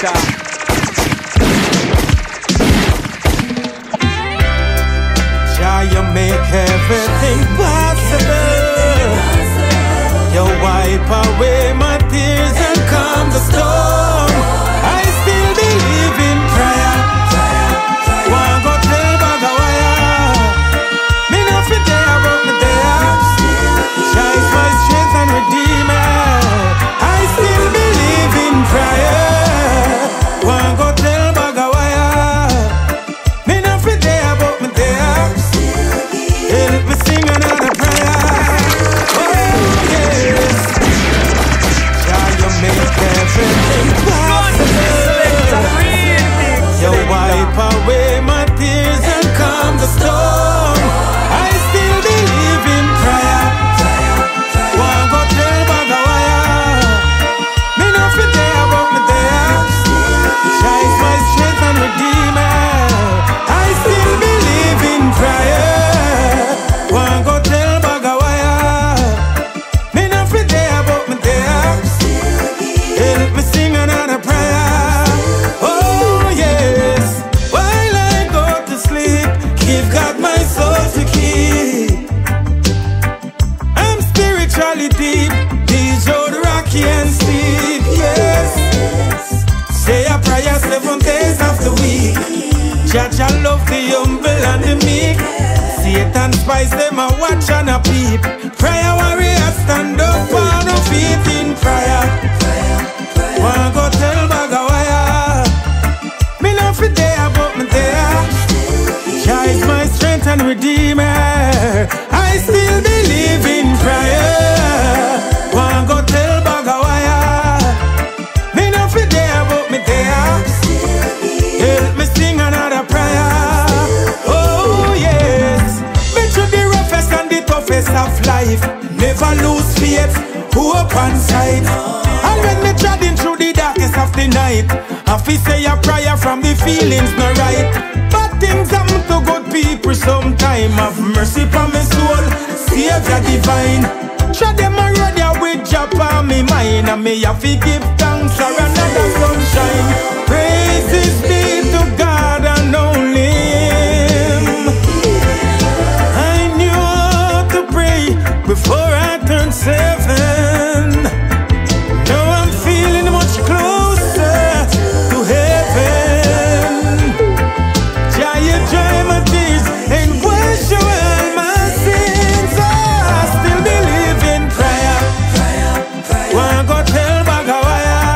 time. Jah, you make everything possible. You wipe away my tears and calm the storm. I still believe in prayer. One go tell about the wire. Me not fit there, I wrote me there. Jah is my strength and redeemer. I still believe in prayer. One go tell about the wire. Me not fit there, I wrote me there. Yeah, let me sing another prayer. Oh yes, Jah, you make everything possible. You wipe away my tears and calm the storm. I still believe in prayer. One go tell by the wire. Me not fit there, I wrote me there. Jah is my strength and redeemer. I still believe in prayer. One go tell Bagawaya. Me not fit there, but me there. Yeah, let me sing another prayer. Oh yes, while I go to sleep, give God my soul to keep. I'm spiritually deep, he's old rocky and steep. Yes, say a prayer 7 days of the week. Jah Jah love the humble and the meek. Satan spies them a watch and a peep. Prayer warrior stand up on no feet in prayer. Wanna go tell Bagawaya. Me not fit there, but me there. Jah is my strength and redeemer. I still believe in prayer. Wanna go tell Bagawaya. Me not fit there, but me there. Help me sing another prayer. Of life, never lose faith, hope and sight. And when me treading through the darkest of the night, I feel say a prayer from the feelings not right. Bad things happen to good people sometime. Have mercy upon my soul, Savior divine. Show them a road with Jah on me mind, and me have to give thanks for another sunshine. Praises be to God and only Him. Before I turn 7, now I'm feeling much closer to heaven. Jah, you dry my tears and wash away my sins. Oh, I still believe in prayer. Wanna go tell Bagawaya.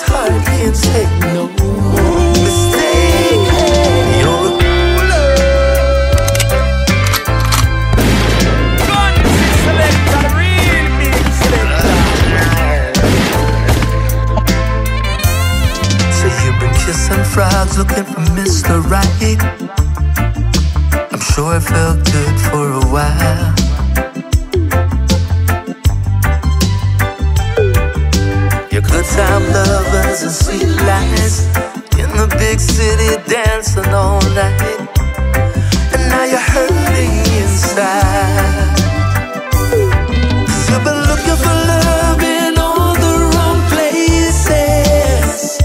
this heart can't take no mistake. You're a cooler. Gun selector, real big selector. So you've been kissing frogs looking for Mr. Right. I'm sure it felt good for a while. Time lovers and sweet lies in the big city dancing all night, and now you're hurting inside. 'Cause you've been looking for love in all the wrong places.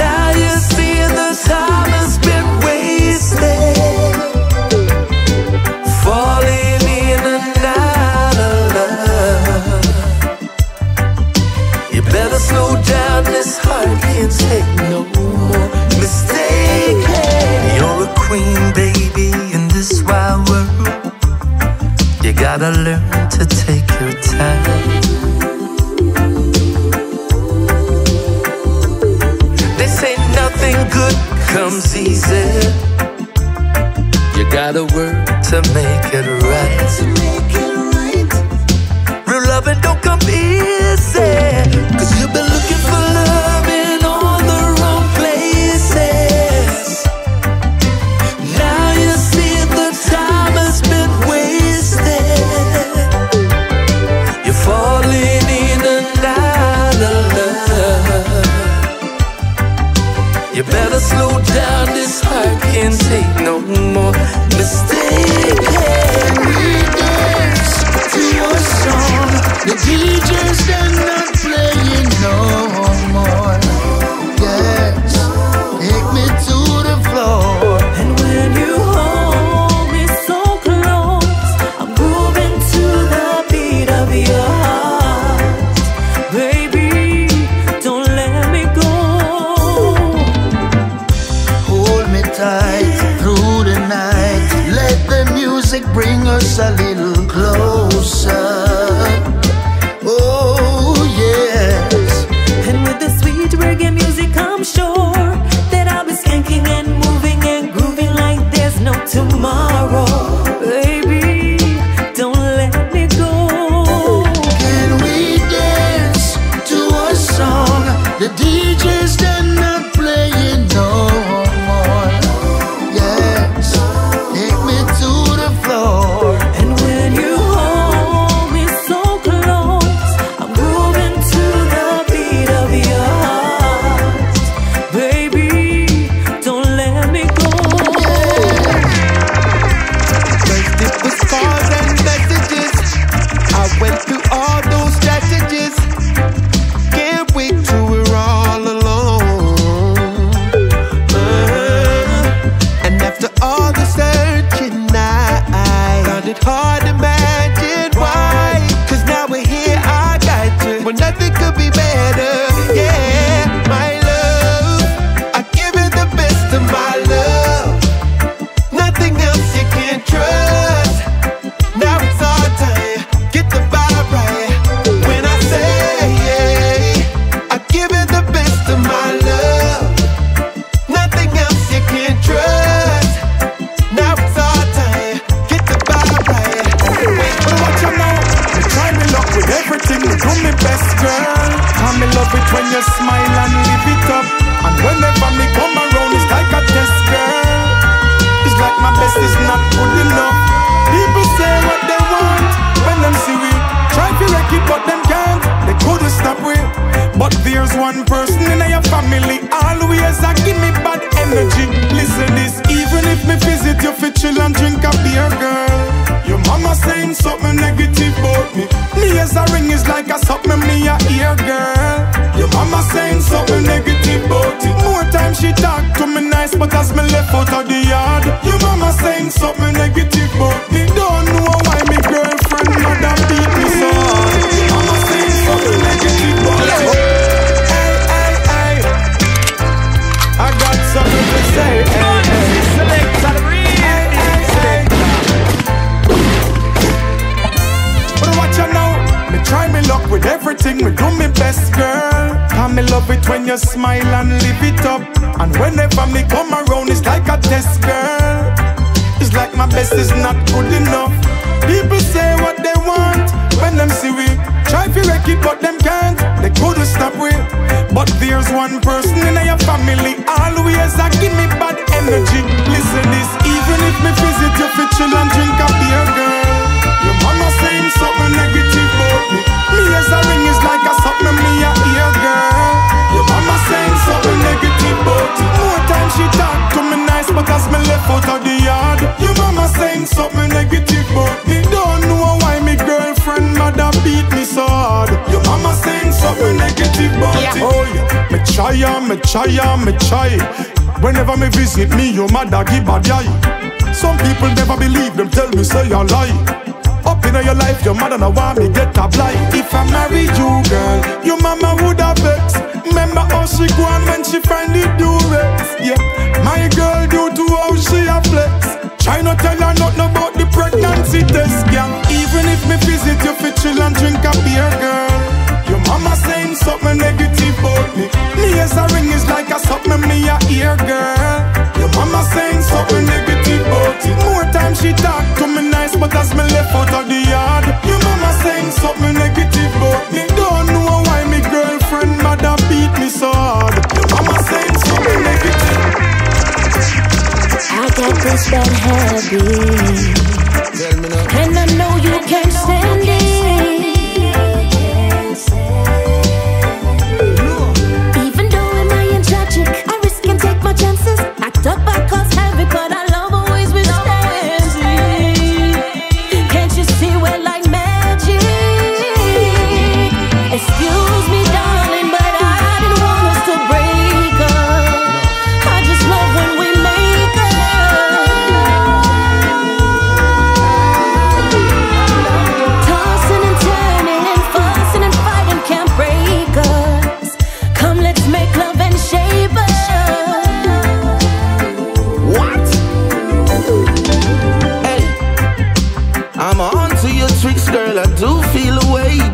Now you see the time has been wasted, falling in and out of love. Better slow down, this heart can't take no more mistake. You're a queen, baby, in this wild world. You gotta learn to take your time. They say nothing good comes easy. You gotta work to make it right. Real loving don't come easy, 'cause you've been looking for love in all the wrong places. Now you see the time has been wasted, you're falling in and out of love. You better slow down, this heart can't take no more mistakes. To your song, the DJ's not playing no more. Yes, take me to the floor. And when you hold me so close, I'm moving to the beat of your heart. Baby, don't let me go. Hold me tight through the night. Let the music bring us a little closer. Oh yes. And with the sweet reggae music, I'm sure that I'll be skanking and moving and grooving like there's no tomorrow. Baby, don't let me go. Can we dance to a song? The DJ's done not playing no more. Yes, take me to the floor. And when you me love it when you smile and live it up. And whenever me come around, it's like a test, girl. It's like my best is not good enough. People say what they want when them see we try to wreck it, but them can't. They couldn't stop we. But there's one person in your family always a give me bad energy. Listen this, even if me visit your chill and drink a beer, girl, your mama saying something negative about me. Me as a ring is like a something me a ear, girl. Your mama saying something negative about me. More time she talk to me nice, but as me left out of the yard, your mama saying something negative about me. Don't know why me girlfriend mother beat me so hard. Your mama saying something negative about me. Oh yeah, me try. Whenever me visit me, your mother give bad eye. Some people never believe them, tell me say a lie. Up in your life, your mother no want me get a blight. If I marry you, girl, your mama would have vexed. Remember how she go on when she finally do it. Yeah, my girl due to how she a flex. Try not tell her nothing about the pregnancy test, yeah. Even if me visit you for chill and drink a beer, girl, your mama saying something negative about me. Me as a ring is like a something me a ear, girl. Your mama saying something negative about me. More time she talk to me nice, but as me left out of the yard, your mama saying something negative about me. Don't know why me girlfriend mother beat me so hard. Your mama saying something negative. I got this bad habit, and I know you can't stand it.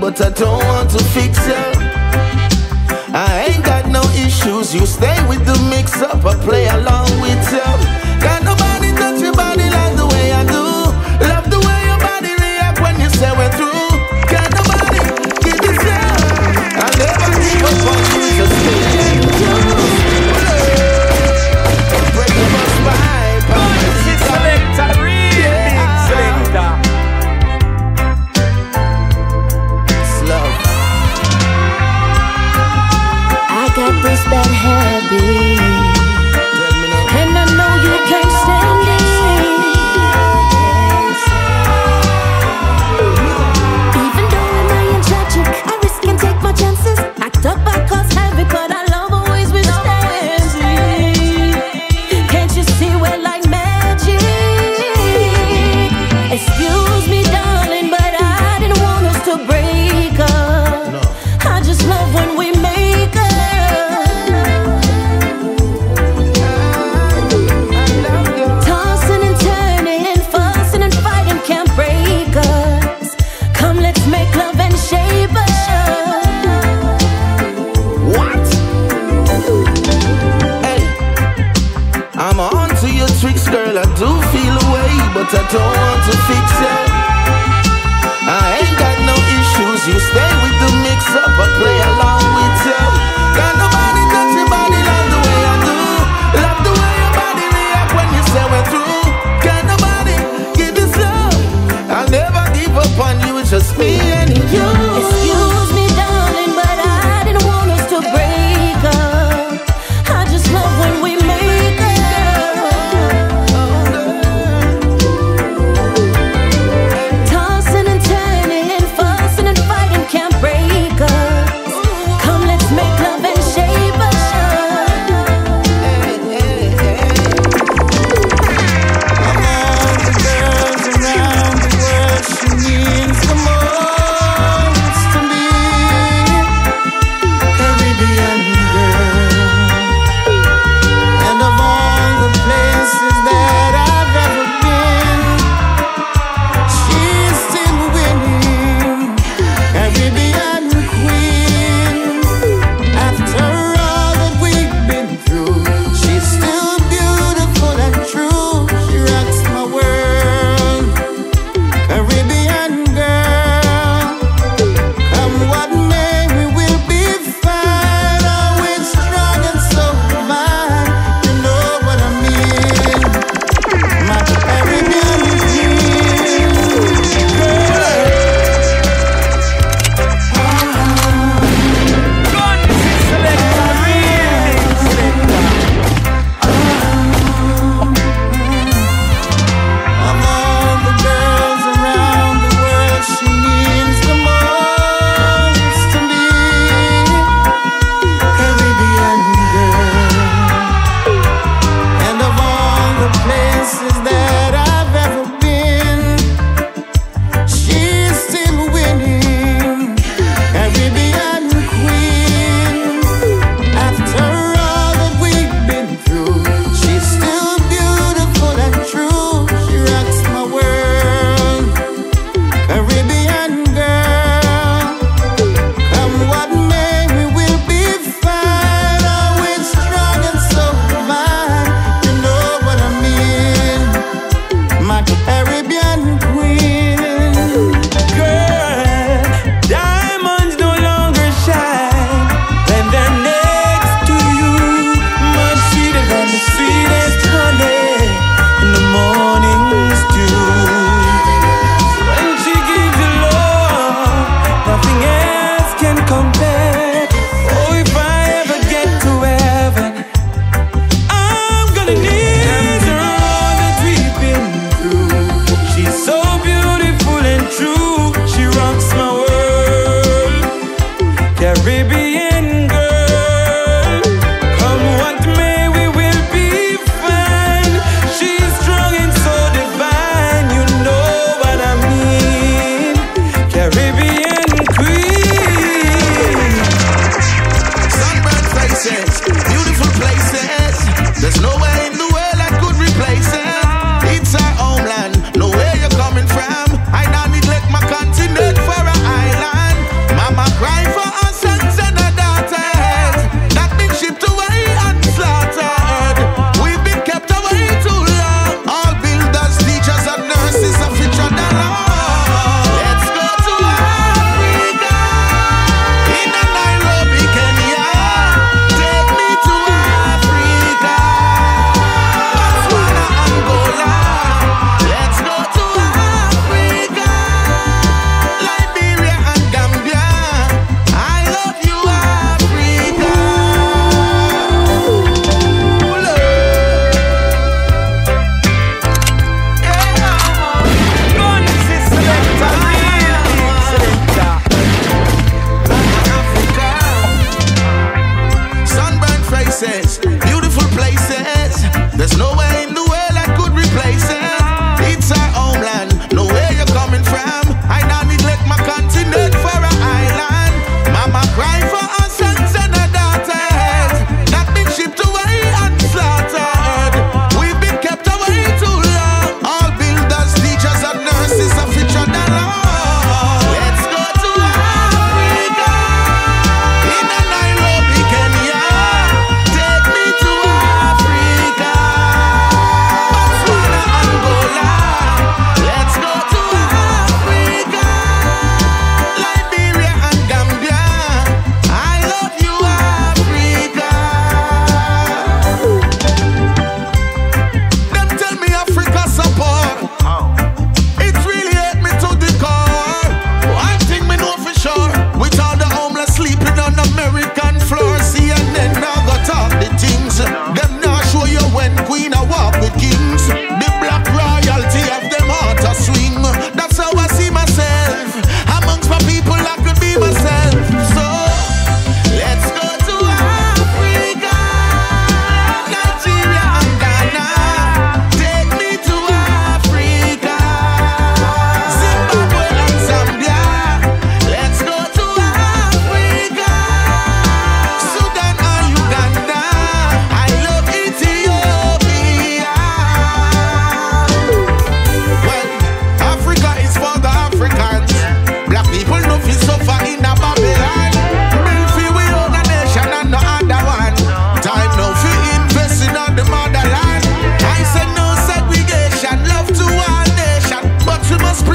But I don't want to fix ya. I ain't got no issues. You stay with the mix-up, I play along with ya. Got nobody touch your body like the way I do. Love the way your body react when you say we're through. Got nobody give this up. I never give up on you, just stay with you. Break the bus pipe. Selector. This bad habit, and I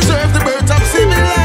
preserve the birth of civilization.